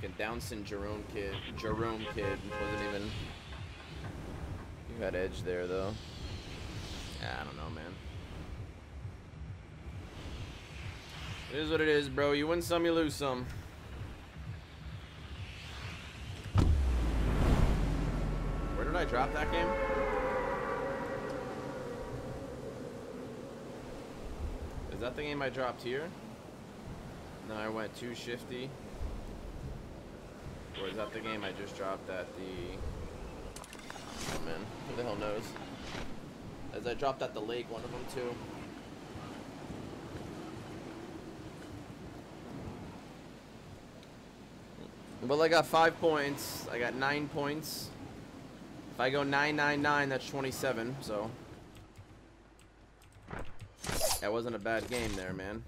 fucking Down syndrome kid. Jerome kid wasn't even. You had edge there though. I don't know, man. It is what it is, bro. You win some, you lose some. Where did I drop that game? Is that the game I dropped here? No, I went too shifty. Or is that the game I just dropped at the... Oh man, who the hell knows? As I dropped at the lake, one of them too. Well, I got 5 points. I got 9 points. If I go 9, 9, 9, that's 27. So that wasn't a bad game there, man.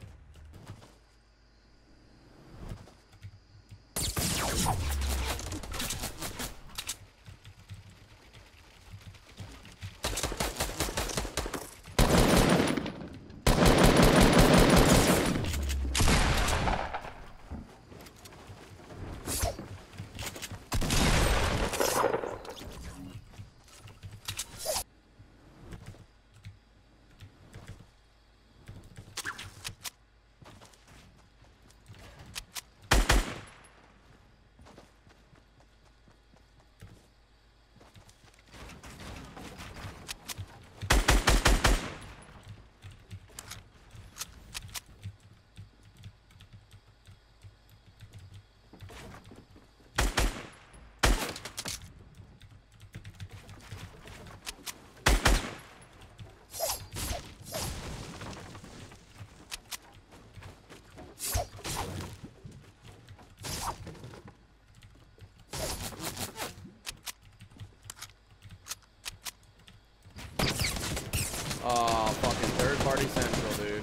Oh, fucking third-party central, dude.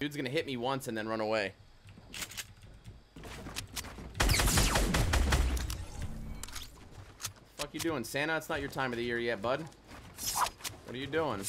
Dude's gonna hit me once and then run away. Fuck you doing, Santa? It's not your time of the year yet, bud. What are you doing?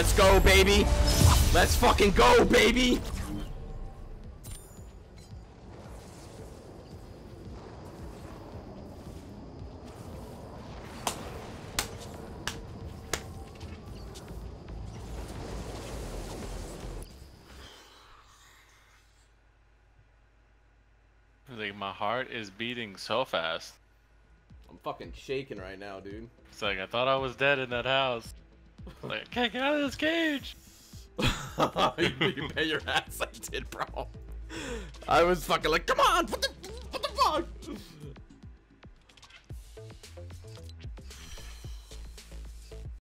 Let's go, baby. Let's fucking go, baby. Like, my heart is beating so fast. I'm fucking shaking right now, dude. It's like, I thought I was dead in that house. Like, I can't get out of this cage. You bet your ass I did, bro. I was fucking like, come on, what the fuck?